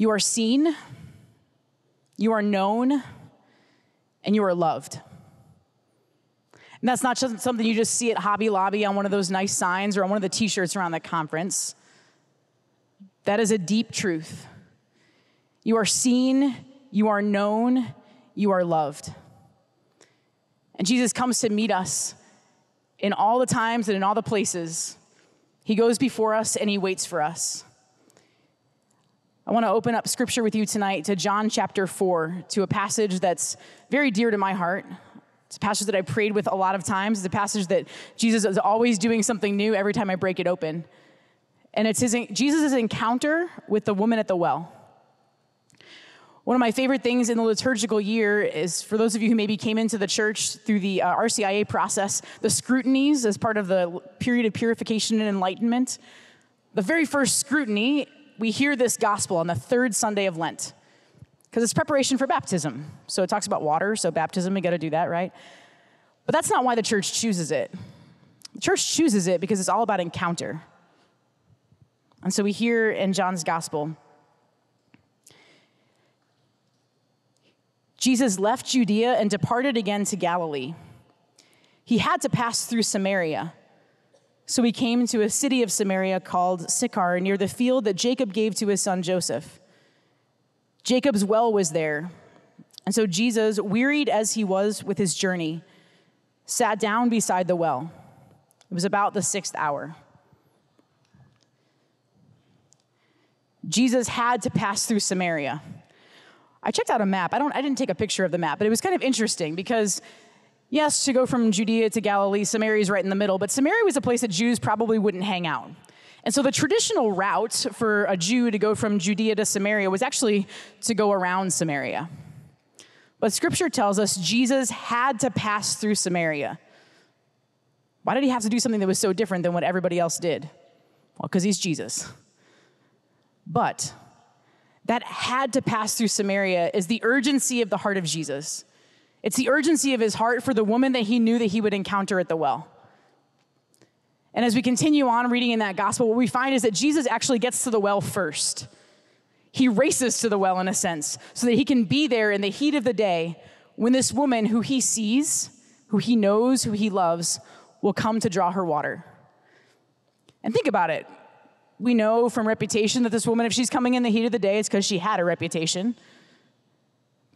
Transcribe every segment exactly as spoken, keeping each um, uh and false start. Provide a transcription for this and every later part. You are seen, you are known, and you are loved. And that's not just something you just see at Hobby Lobby on one of those nice signs or on one of the t-shirts around the conference. That is a deep truth. You are seen, you are known, you are loved. And Jesus comes to meet us in all the times and in all the places. He goes before us and he waits for us. I want to open up scripture with you tonight to John chapter four, to a passage that's very dear to my heart. It's a passage that I prayed with a lot of times. It's a passage that Jesus is always doing something new every time I break it open. And it's his, Jesus' encounter with the woman at the well. One of my favorite things in the liturgical year is, for those of you who maybe came into the church through the uh, R C I A process, the scrutinies as part of the period of purification and enlightenment. The very first scrutiny, we hear this gospel on the third Sunday of Lent, because it's preparation for baptism. So it talks about water, so baptism, we got to do that, right? But that's not why the church chooses it. The church chooses it because it's all about encounter. And so we hear in John's gospel, Jesus left Judea and departed again to Galilee. He had to pass through Samaria. So he came to a city of Samaria called Sychar, near the field that Jacob gave to his son Joseph. Jacob's well was there. And so Jesus, wearied as he was with his journey, sat down beside the well. It was about the sixth hour. Jesus had to pass through Samaria. I checked out a map. I don't, I didn't take a picture of the map, but it was kind of interesting because, yes, to go from Judea to Galilee, Samaria is right in the middle, but Samaria was a place that Jews probably wouldn't hang out. And so the traditional route for a Jew to go from Judea to Samaria was actually to go around Samaria. But scripture tells us Jesus had to pass through Samaria. Why did he have to do something that was so different than what everybody else did? Well, because he's Jesus. But that had to pass through Samaria is the urgency of the heart of Jesus. It's the urgency of his heart for the woman that he knew that he would encounter at the well. And as we continue on reading in that gospel, what we find is that Jesus actually gets to the well first. He races to the well in a sense, so that he can be there in the heat of the day when this woman who he sees, who he knows, who he loves, will come to draw her water. And think about it. We know from reputation that this woman, if she's coming in the heat of the day, it's because she had a reputation.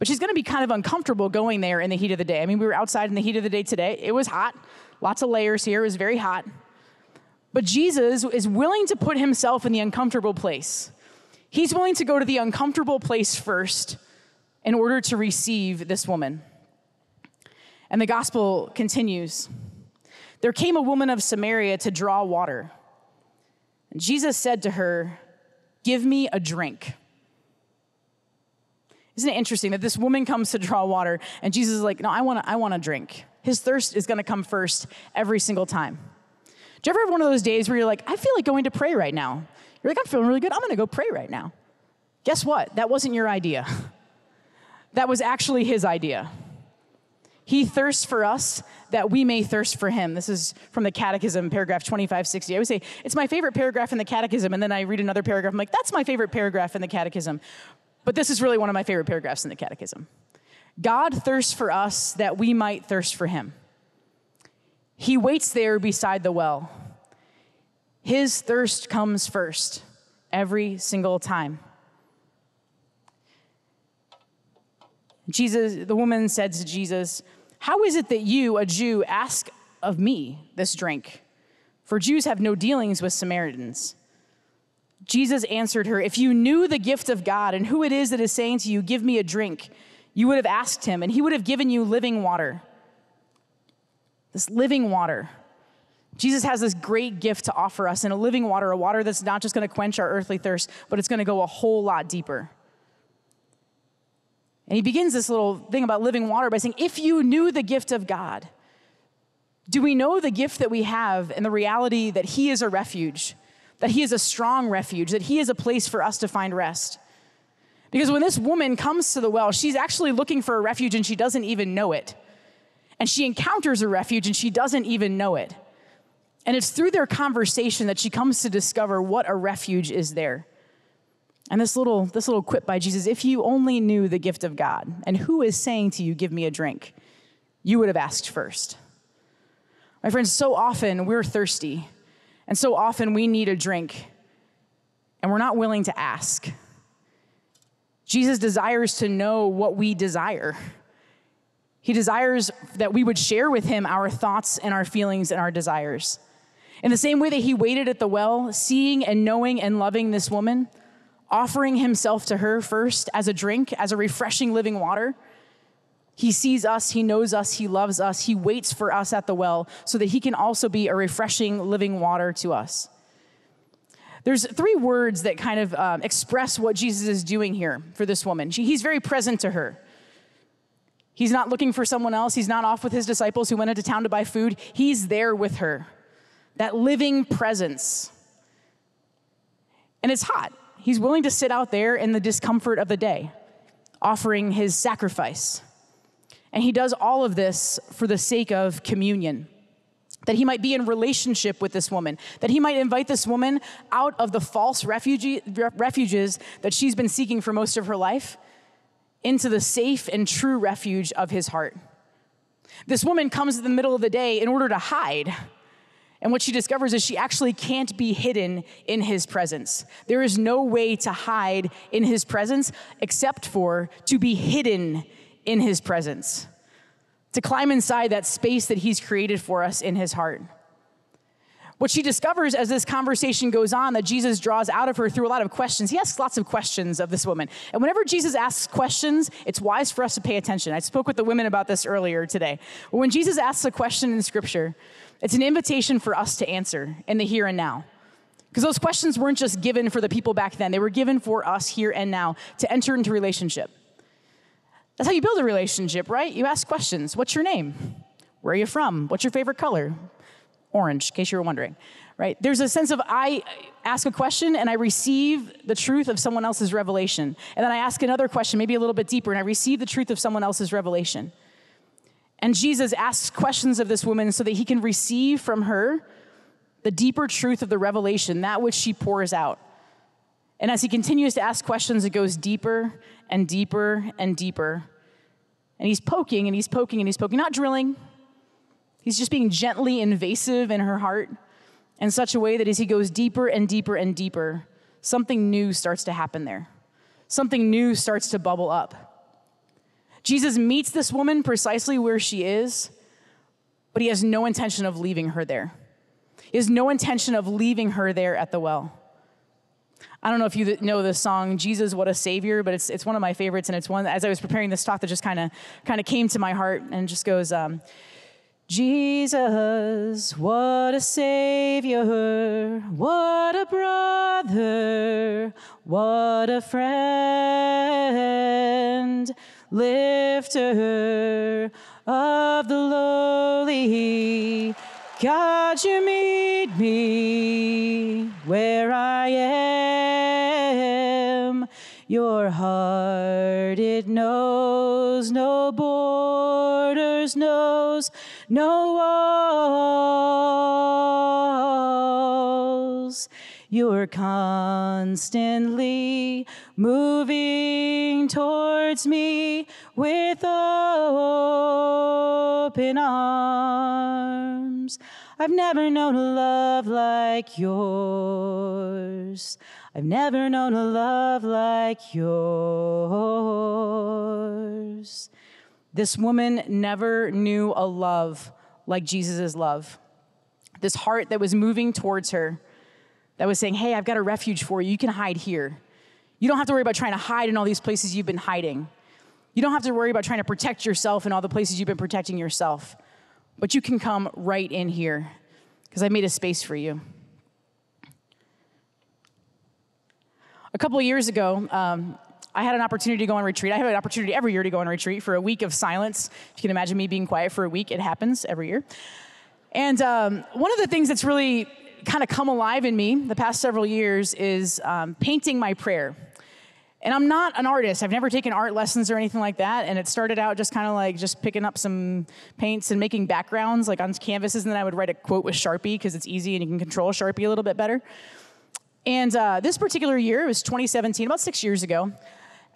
But she's going to be kind of uncomfortable going there in the heat of the day. I mean, we were outside in the heat of the day today. It was hot. Lots of layers here. It was very hot. But Jesus is willing to put himself in the uncomfortable place. He's willing to go to the uncomfortable place first in order to receive this woman. And the gospel continues. There came a woman of Samaria to draw water. Jesus said to her, "Give me a drink." Isn't it interesting that this woman comes to draw water and Jesus is like, no, I want to I want to drink. His thirst is going to come first every single time. Do you ever have one of those days where you're like, I feel like going to pray right now? You're like, I'm feeling really good. I'm going to go pray right now. Guess what? That wasn't your idea. That was actually his idea. He thirsts for us that we may thirst for him. This is from the Catechism, paragraph twenty-five sixty. I always say, it's my favorite paragraph in the Catechism, and then I read another paragraph. I'm like, that's my favorite paragraph in the Catechism. But this is really one of my favorite paragraphs in the Catechism. God thirsts for us that we might thirst for him. He waits there beside the well. His thirst comes first every single time. Jesus, the woman said to Jesus, "How is it that you, a Jew, ask of me this drink? For Jews have no dealings with Samaritans." Jesus answered her, "If you knew the gift of God and who it is that is saying to you, 'Give me a drink,' you would have asked him, and he would have given you living water." This living water. Jesus has this great gift to offer us in a living water, a water that's not just going to quench our earthly thirst, but it's going to go a whole lot deeper. And he begins this little thing about living water by saying, if you knew the gift of God. Do we know the gift that we have and the reality that he is a refuge, that he is a strong refuge, that he is a place for us to find rest? Because when this woman comes to the well, she's actually looking for a refuge and she doesn't even know it. And she encounters a refuge and she doesn't even know it. And it's through their conversation that she comes to discover what a refuge is there. And this little, this little quip by Jesus, if you only knew the gift of God, and who is saying to you, give me a drink, you would have asked first. My friends, so often we're thirsty, and so often we need a drink, and we're not willing to ask. Jesus desires to know what we desire. He desires that we would share with him our thoughts and our feelings and our desires. In the same way that he waited at the well, seeing and knowing and loving this woman, offering himself to her first as a drink, as a refreshing living water. He sees us, he knows us, he loves us, he waits for us at the well so that he can also be a refreshing living water to us. There's three words that kind of um, express what Jesus is doing here for this woman. She, he's very present to her. He's not looking for someone else. He's not off with his disciples who went into town to buy food. He's there with her, that living presence. And it's hot. He's willing to sit out there in the discomfort of the day, offering his sacrifice. And he does all of this for the sake of communion, that he might be in relationship with this woman, that he might invite this woman out of the false refugee, refuges that she's been seeking for most of her life into the safe and true refuge of his heart. This woman comes in the middle of the day in order to hide. And what she discovers is she actually can't be hidden in his presence. There is no way to hide in his presence except for to be hidden in his presence, to climb inside that space that he's created for us in his heart. What she discovers as this conversation goes on that Jesus draws out of her through a lot of questions, he asks lots of questions of this woman. And whenever Jesus asks questions, it's wise for us to pay attention. I spoke with the women about this earlier today. But when Jesus asks a question in Scripture, it's an invitation for us to answer in the here and now. Because those questions weren't just given for the people back then. They were given for us here and now to enter into relationship. That's how you build a relationship, right? You ask questions. What's your name? Where are you from? What's your favorite color? Orange, in case you were wondering, right? There's a sense of I ask a question and I receive the truth of someone else's revelation. And then I ask another question, maybe a little bit deeper, and I receive the truth of someone else's revelation. And Jesus asks questions of this woman so that he can receive from her the deeper truth of the revelation, that which she pours out. And as he continues to ask questions, it goes deeper and deeper and deeper. And he's poking and he's poking and he's poking, not drilling. He's just being gently invasive in her heart in such a way that as he goes deeper and deeper and deeper, something new starts to happen there. Something new starts to bubble up. Jesus meets this woman precisely where she is, but he has no intention of leaving her there. He has no intention of leaving her there at the well. I don't know if you know the song, Jesus, What a Savior, but it's it's one of my favorites, and it's one, as I was preparing this talk, that just kind of kind of came to my heart and just goes, um, Jesus, what a Savior, what a brother, what a friend, lifter of the lowly. God, you meet me where I am. Your heart, it knows no borders, knows no walls. You're constantly moving towards me with open arms. I've never known a love like yours. I've never known a love like yours. This woman never knew a love like Jesus' love. This heart that was moving towards her, that was saying, hey, I've got a refuge for you. You can hide here. You don't have to worry about trying to hide in all these places you've been hiding. You don't have to worry about trying to protect yourself in all the places you've been protecting yourself. But you can come right in here because I made a space for you. A couple of years ago, um, I had an opportunity to go on retreat. I have an opportunity every year to go on retreat for a week of silence. If you can imagine me being quiet for a week, it happens every year. And um, one of the things that's really kind of come alive in me the past several years is um, painting my prayer. And I'm not an artist. I've never taken art lessons or anything like that. And it started out just kind of like just picking up some paints and making backgrounds like on canvases. And then I would write a quote with Sharpie because it's easy and you can control Sharpie a little bit better. And uh, this particular year, it was twenty seventeen, about six years ago,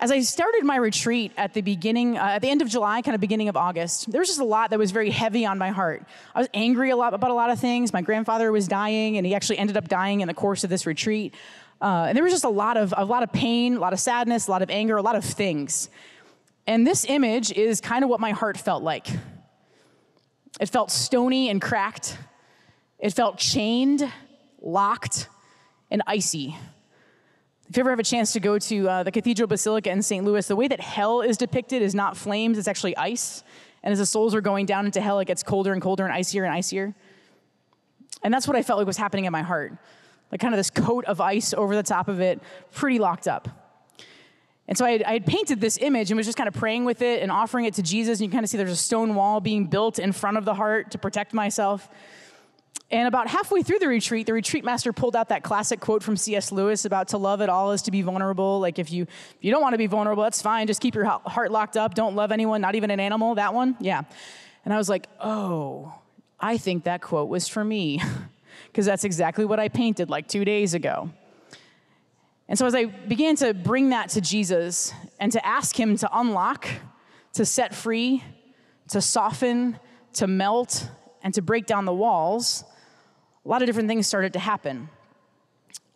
as I started my retreat at the beginning, uh, at the end of July, kind of beginning of August, there was just a lot that was very heavy on my heart. I was angry a lot about a lot of things. My grandfather was dying, and he actually ended up dying in the course of this retreat. Uh, and there was just a lot of a lot of pain, a lot of sadness, a lot of anger, a lot of things. And this image is kind of what my heart felt like. It felt stony and cracked. It felt chained, locked, and icy. If you ever have a chance to go to uh, the Cathedral Basilica in Saint Louis, the way that hell is depicted is not flames, it's actually ice. And as the souls are going down into hell, it gets colder and colder and icier and icier. And that's what I felt like was happening in my heart. Like kind of this coat of ice over the top of it, pretty locked up. And so I had, I had painted this image and was just kind of praying with it and offering it to Jesus. And you can kind of see there's a stone wall being built in front of the heart to protect myself. And about halfway through the retreat, the retreat master pulled out that classic quote from C S Lewis about to love at all is to be vulnerable. Like if you if you don't want to be vulnerable, that's fine. Just keep your heart locked up. Don't love anyone, not even an animal. That one, yeah. And I was like, oh, I think that quote was for me because that's exactly what I painted like two days ago. And so as I began to bring that to Jesus and to ask him to unlock, to set free, to soften, to melt, and to break down the walls, a lot of different things started to happen.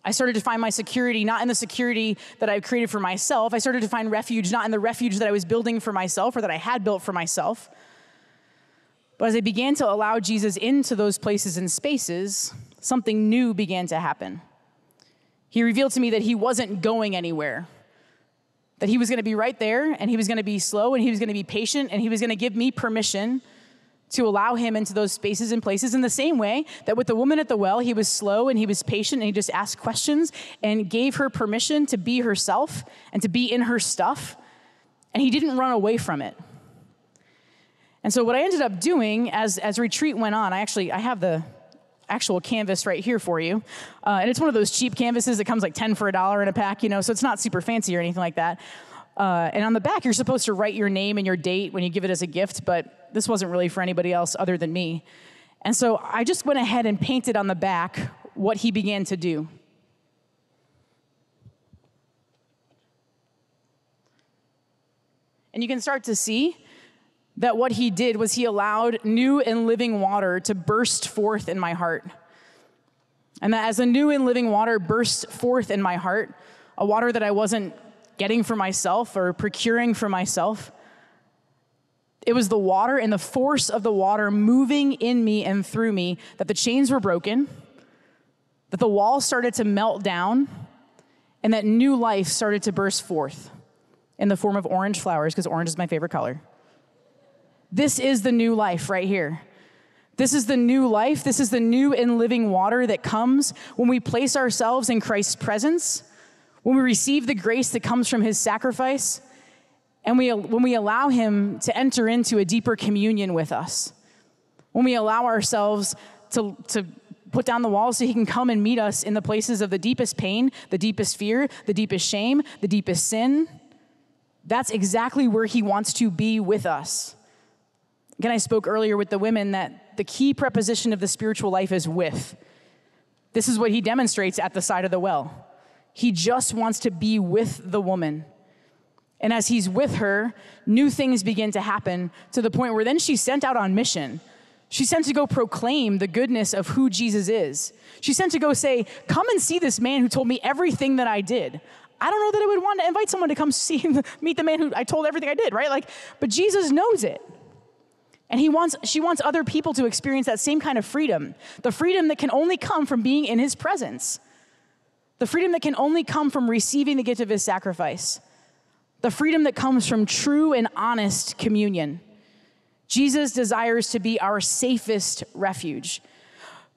I started to find my security, not in the security that I created for myself. I started to find refuge, not in the refuge that I was building for myself or that I had built for myself. But as I began to allow Jesus into those places and spaces, something new began to happen. He revealed to me that he wasn't going anywhere, that he was going to be right there, and he was going to be slow, and he was going to be patient, and he was going to give me permission to allow him into those spaces and places in the same way that with the woman at the well, he was slow and he was patient and he just asked questions and gave her permission to be herself and to be in her stuff. And he didn't run away from it. And so what I ended up doing as, as retreat went on, I actually, I have the actual canvas right here for you. Uh, and it's one of those cheap canvases that comes like ten for a dollar in a pack, you know, so it's not super fancy or anything like that. Uh, and on the back, you're supposed to write your name and your date when you give it as a gift, but this wasn't really for anybody else other than me. And so I just went ahead and painted on the back what he began to do. And you can start to see that what he did was he allowed new and living water to burst forth in my heart. And that as the new and living water bursts forth in my heart, a water that I wasn't getting for myself or procuring for myself, it was the water and the force of the water moving in me and through me that the chains were broken, that the wall started to melt down, and that new life started to burst forth in the form of orange flowers, because orange is my favorite color. This is the new life right here. This is the new life. This is the new and living water that comes when we place ourselves in Christ's presence, when we receive the grace that comes from his sacrifice, and we, when we allow him to enter into a deeper communion with us, when we allow ourselves to, to put down the walls so he can come and meet us in the places of the deepest pain, the deepest fear, the deepest shame, the deepest sin, that's exactly where he wants to be with us. Again, I spoke earlier with the women that the key preposition of the spiritual life is with. This is what he demonstrates at the side of the well. He just wants to be with the woman. And as he's with her, new things begin to happen to the point where then she's sent out on mission. She's sent to go proclaim the goodness of who Jesus is. She's sent to go say, come and see this man who told me everything that I did. I don't know that I would want to invite someone to come see, meet the man who I told everything I did, right? Like, but Jesus knows it. And he wants, she wants other people to experience that same kind of freedom, the freedom that can only come from being in his presence. The freedom that can only come from receiving the gift of his sacrifice. The freedom that comes from true and honest communion. Jesus desires to be our safest refuge.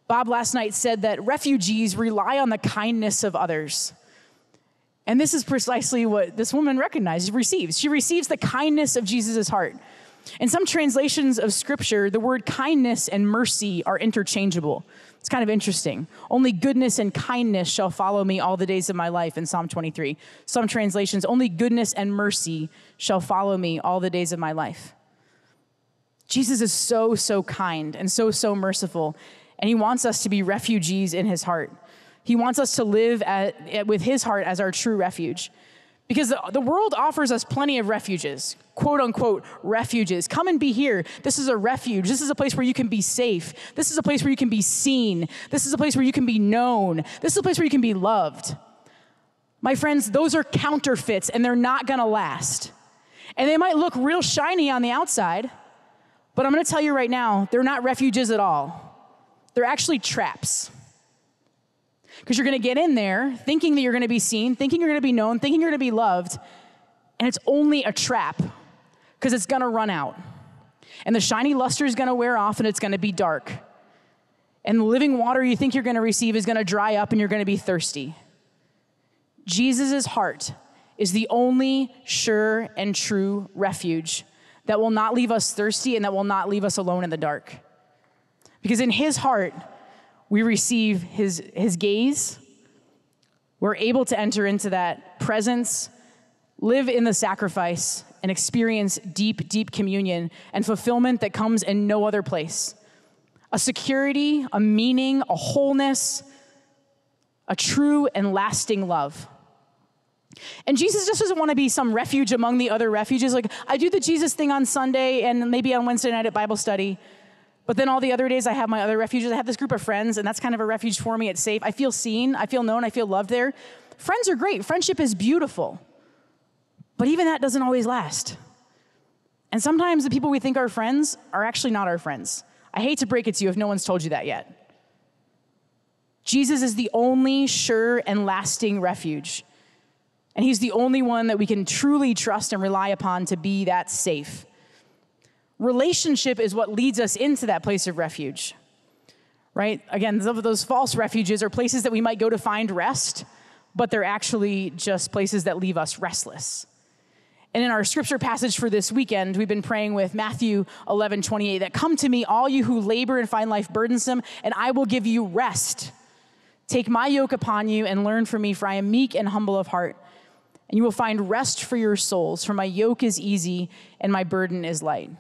Bob last night said that refugees rely on the kindness of others. And this is precisely what this woman recognizes, receives. She receives the kindness of Jesus' heart. In some translations of scripture, the word kindness and mercy are interchangeable. It's kind of interesting. Only goodness and kindness shall follow me all the days of my life in Psalm twenty-three. Some translations, only goodness and mercy shall follow me all the days of my life. Jesus is so, so kind and so, so merciful, and he wants us to be refugees in his heart. He wants us to live at, at, with his heart as our true refuge. Because the, the world offers us plenty of refuges, quote unquote refuges. Come and be here. This is a refuge. This is a place where you can be safe. This is a place where you can be seen. This is a place where you can be known. This is a place where you can be loved. My friends, those are counterfeits and they're not gonna last. And they might look real shiny on the outside, but I'm gonna tell you right now, they're not refuges at all. They're actually traps. Because you're gonna get in there thinking that you're gonna be seen, thinking you're gonna be known, thinking you're gonna be loved, and it's only a trap because it's gonna run out. And the shiny luster is gonna wear off and it's gonna be dark. And the living water you think you're gonna receive is gonna dry up and you're gonna be thirsty. Jesus's heart is the only sure and true refuge that will not leave us thirsty and that will not leave us alone in the dark. Because in his heart, we receive his, his gaze. We're able to enter into that presence, live in the sacrifice, and experience deep, deep communion and fulfillment that comes in no other place. A security, a meaning, a wholeness, a true and lasting love. And Jesus just doesn't want to be some refuge among the other refuges. Like, I do the Jesus thing on Sunday and maybe on Wednesday night at Bible study. But then all the other days I have my other refuges. I have this group of friends, and that's kind of a refuge for me. It's safe. I feel seen. I feel known. I feel loved there. Friends are great. Friendship is beautiful. But even that doesn't always last. And sometimes the people we think are friends are actually not our friends. I hate to break it to you if no one's told you that yet. Jesus is the only sure and lasting refuge. And he's the only one that we can truly trust and rely upon to be that safe. Relationship is what leads us into that place of refuge, right? Again, some of those false refuges are places that we might go to find rest, but they're actually just places that leave us restless. And in our scripture passage for this weekend, we've been praying with Matthew eleven twenty-eight, that come to me, all you who labor and find life burdensome, and I will give you rest. Take my yoke upon you and learn from me, for I am meek and humble of heart. And you will find rest for your souls, for my yoke is easy and my burden is light.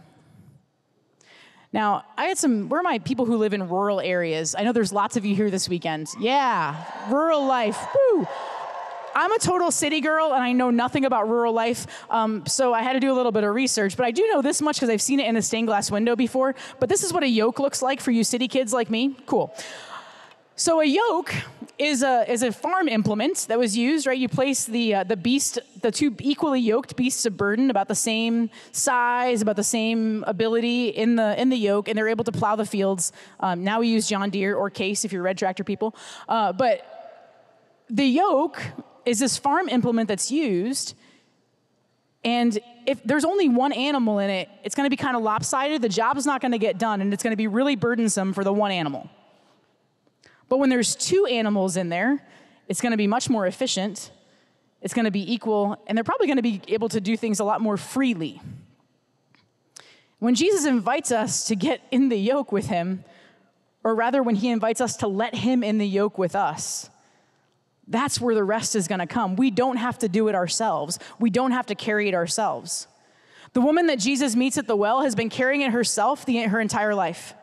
Now, I had some, where are my people who live in rural areas? I know there's lots of you here this weekend. Yeah, rural life, woo. I'm a total city girl and I know nothing about rural life, um, so I had to do a little bit of research, but I do know this much because I've seen it in a stained glass window before, but this is what a yoke looks like for you city kids like me, cool. So a yoke is a, is a farm implement that was used, right? You place the, uh, the beast, the two equally yoked beasts of burden about the same size, about the same ability in the, in the yoke, and they're able to plow the fields. Um, now we use John Deere or Case if you're red tractor people. Uh, but the yoke is this farm implement that's used, and if there's only one animal in it, it's gonna be kind of lopsided, the job's not gonna get done, and it's gonna be really burdensome for the one animal. But when there's two animals in there, it's gonna be much more efficient, it's gonna be equal, and they're probably gonna be able to do things a lot more freely. When Jesus invites us to get in the yoke with him, or rather when he invites us to let him in the yoke with us, that's where the rest is gonna come. We don't have to do it ourselves. We don't have to carry it ourselves. The woman that Jesus meets at the well has been carrying it herself the, her entire life.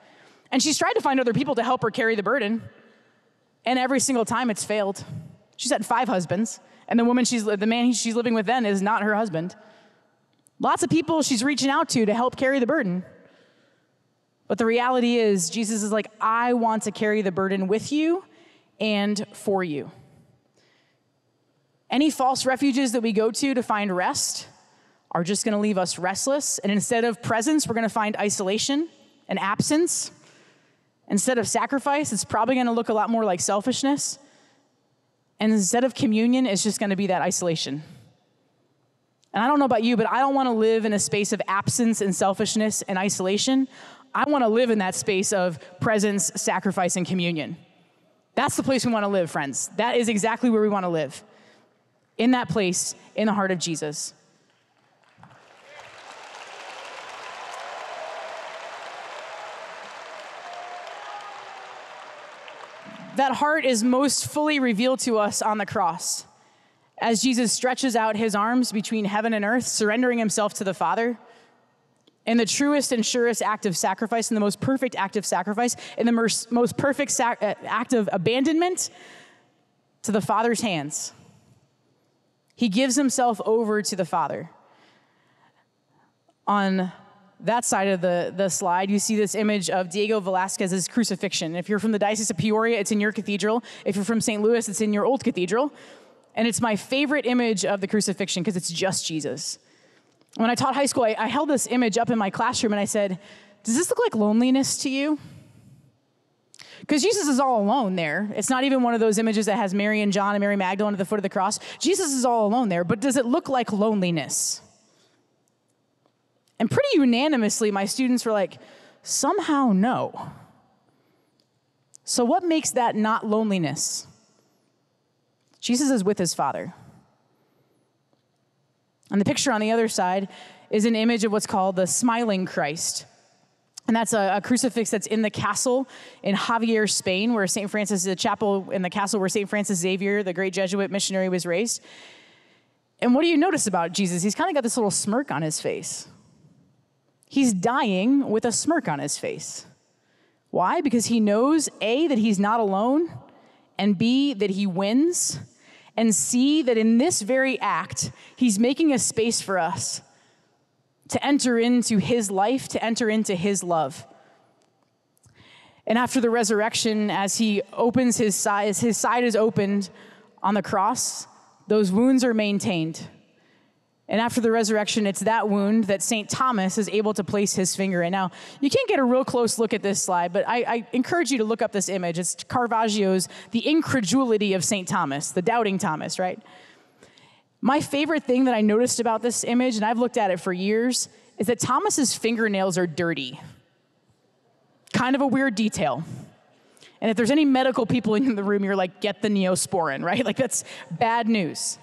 And she's tried to find other people to help her carry the burden. And every single time it's failed. She's had five husbands, and the woman she's the man she's living with then is not her husband. Lots of people she's reaching out to to help carry the burden. But the reality is, Jesus is like, I want to carry the burden with you and for you. Any false refuges that we go to to find rest are just gonna leave us restless, and instead of presence, we're gonna find isolation and absence. Instead of sacrifice, it's probably gonna look a lot more like selfishness. And instead of communion, it's just gonna be that isolation. And I don't know about you, but I don't wanna live in a space of absence and selfishness and isolation. I wanna live in that space of presence, sacrifice, and communion. That's the place we wanna live, friends. That is exactly where we wanna live. In that place, in the heart of Jesus. That heart is most fully revealed to us on the cross. As Jesus stretches out his arms between heaven and earth, surrendering himself to the Father, in the truest and surest act of sacrifice, in the most perfect act of sacrifice, in the most perfect act of abandonment, to the Father's hands. He gives himself over to the Father. On that side of the, the slide, you see this image of Diego Velázquez's crucifixion. If you're from the Diocese of Peoria, it's in your cathedral. If you're from Saint Louis, it's in your old cathedral. And it's my favorite image of the crucifixion because it's just Jesus. When I taught high school, I, I held this image up in my classroom and I said, does this look like loneliness to you? Because Jesus is all alone there. It's not even one of those images that has Mary and John and Mary Magdalene at the foot of the cross. Jesus is all alone there, but does it look like loneliness? And pretty unanimously, my students were like, somehow no. So what makes that not loneliness? Jesus is with his Father. And the picture on the other side is an image of what's called the smiling Christ. And that's a, a crucifix that's in the castle in Javier, Spain, where Saint Francis, the chapel in the castle where Saint Francis Xavier, the great Jesuit missionary, was raised. And what do you notice about Jesus? He's kind of got this little smirk on his face. He's dying with a smirk on his face. Why? Because he knows, A, that he's not alone, and B, that he wins, and C, that in this very act, he's making a space for us to enter into his life, to enter into his love. And after the resurrection, as he opens his side, as his side is opened on the cross, those wounds are maintained. And after the resurrection, it's that wound that Saint Thomas is able to place his finger in. Now, you can't get a real close look at this slide, but I, I encourage you to look up this image. It's Caravaggio's The Incredulity of Saint Thomas, the doubting Thomas, right? My favorite thing that I noticed about this image, and I've looked at it for years, is that Thomas's fingernails are dirty. Kind of a weird detail. And if there's any medical people in the room, you're like, get the Neosporin, right? Like, that's bad news.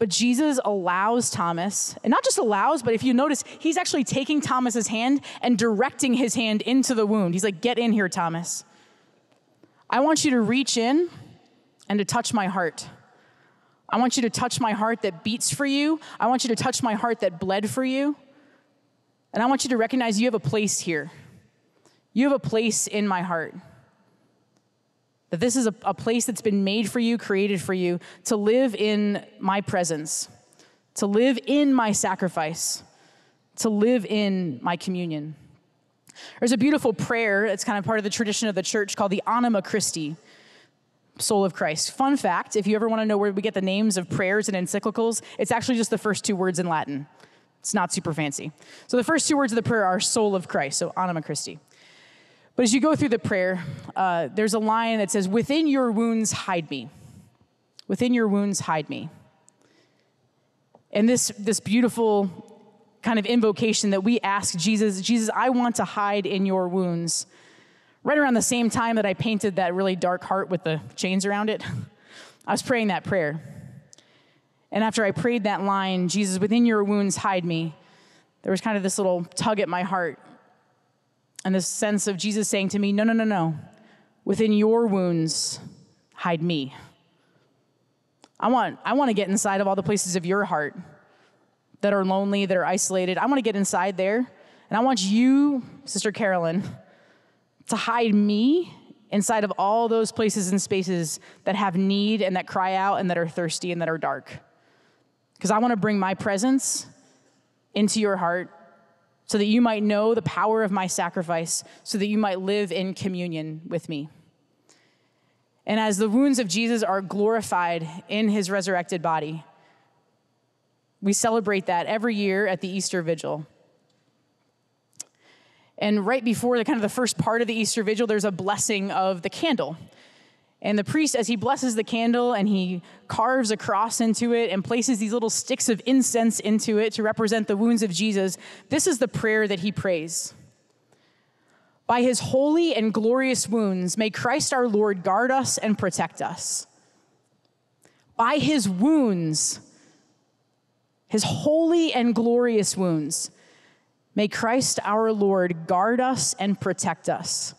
But Jesus allows Thomas, and not just allows, but if you notice, he's actually taking Thomas's hand and directing his hand into the wound. He's like, get in here, Thomas. I want you to reach in and to touch my heart. I want you to touch my heart that beats for you. I want you to touch my heart that bled for you. And I want you to recognize you have a place here. You have a place in my heart. That this is a, a place that's been made for you, created for you, to live in my presence, to live in my sacrifice, to live in my communion. There's a beautiful prayer that's kind of part of the tradition of the church called the Anima Christi, Soul of Christ. Fun fact, if you ever want to know where we get the names of prayers and encyclicals, it's actually just the first two words in Latin. It's not super fancy. So the first two words of the prayer are Soul of Christ, so Anima Christi. But as you go through the prayer, uh, there's a line that says, within your wounds, hide me. Within your wounds, hide me. And this, this beautiful kind of invocation that we ask Jesus, Jesus, I want to hide in your wounds. Right around the same time that I painted that really dark heart with the chains around it, I was praying that prayer. And after I prayed that line, Jesus, within your wounds, hide me, there was kind of this little tug at my heart. And this sense of Jesus saying to me, no, no, no, no. Within your wounds, hide me. I want, I want to get inside of all the places of your heart that are lonely, that are isolated. I want to get inside there. And I want you, Sister Carolyn, to hide me inside of all those places and spaces that have need and that cry out and that are thirsty and that are dark. Because I want to bring my presence into your heart, so that you might know the power of my sacrifice, so that you might live in communion with me. And as the wounds of Jesus are glorified in his resurrected body, we celebrate that every year at the Easter Vigil. And right before the kind of the first part of the Easter Vigil, there's a blessing of the candle. And the priest, as he blesses the candle and he carves a cross into it and places these little sticks of incense into it to represent the wounds of Jesus, this is the prayer that he prays. By his holy and glorious wounds, may Christ our Lord guard us and protect us. By his wounds, his holy and glorious wounds, may Christ our Lord guard us and protect us.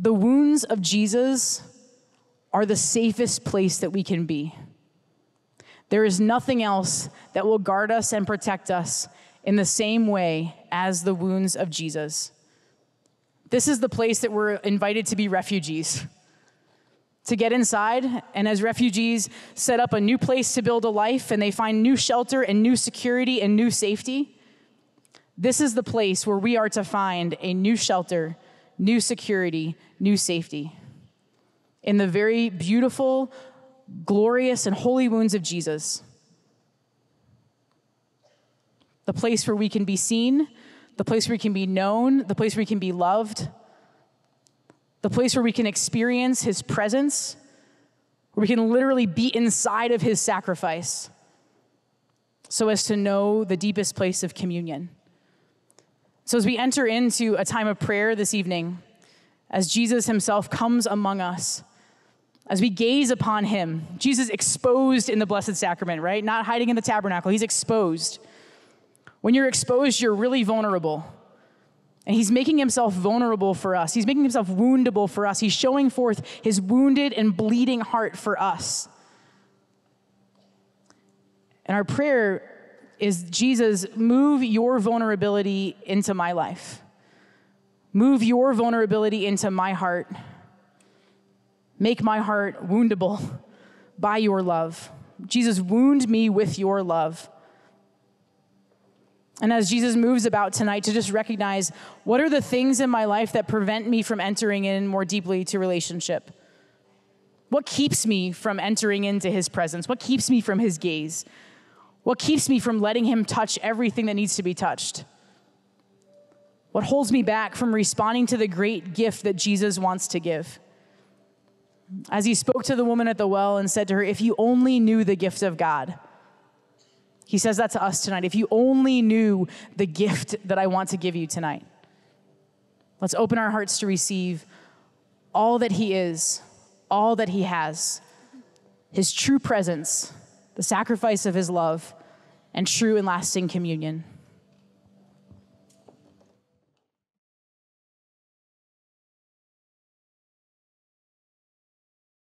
The wounds of Jesus are the safest place that we can be. There is nothing else that will guard us and protect us in the same way as the wounds of Jesus. This is the place that we're invited to be refugees. to get inside, and as refugees set up a new place to build a life, and they find new shelter and new security and new safety, this is the place where we are to find a new shelter, new security, new safety. In the very beautiful, glorious, and holy wounds of Jesus. The place where we can be seen, the place where we can be known, the place where we can be loved, the place where we can experience his presence, where we can literally be inside of his sacrifice so as to know the deepest place of communion. So as we enter into a time of prayer this evening, as Jesus himself comes among us, as we gaze upon him, Jesus exposed in the Blessed Sacrament, right? Not hiding in the tabernacle, he's exposed. When you're exposed, you're really vulnerable. And he's making himself vulnerable for us. He's making himself woundable for us. He's showing forth his wounded and bleeding heart for us. And our prayer is, Jesus, move your vulnerability into my life. Move your vulnerability into my heart. Make my heart woundable by your love. Jesus, wound me with your love. And as Jesus moves about tonight, to just recognize, what are the things in my life that prevent me from entering in more deeply to relationship? What keeps me from entering into his presence? What keeps me from his gaze? What keeps me from letting him touch everything that needs to be touched? What holds me back from responding to the great gift that Jesus wants to give? As he spoke to the woman at the well and said to her, if you only knew the gift of God. He says that to us tonight. If you only knew the gift that I want to give you tonight. Let's open our hearts to receive all that he is, all that he has, his true presence, the sacrifice of his love, and true and lasting communion.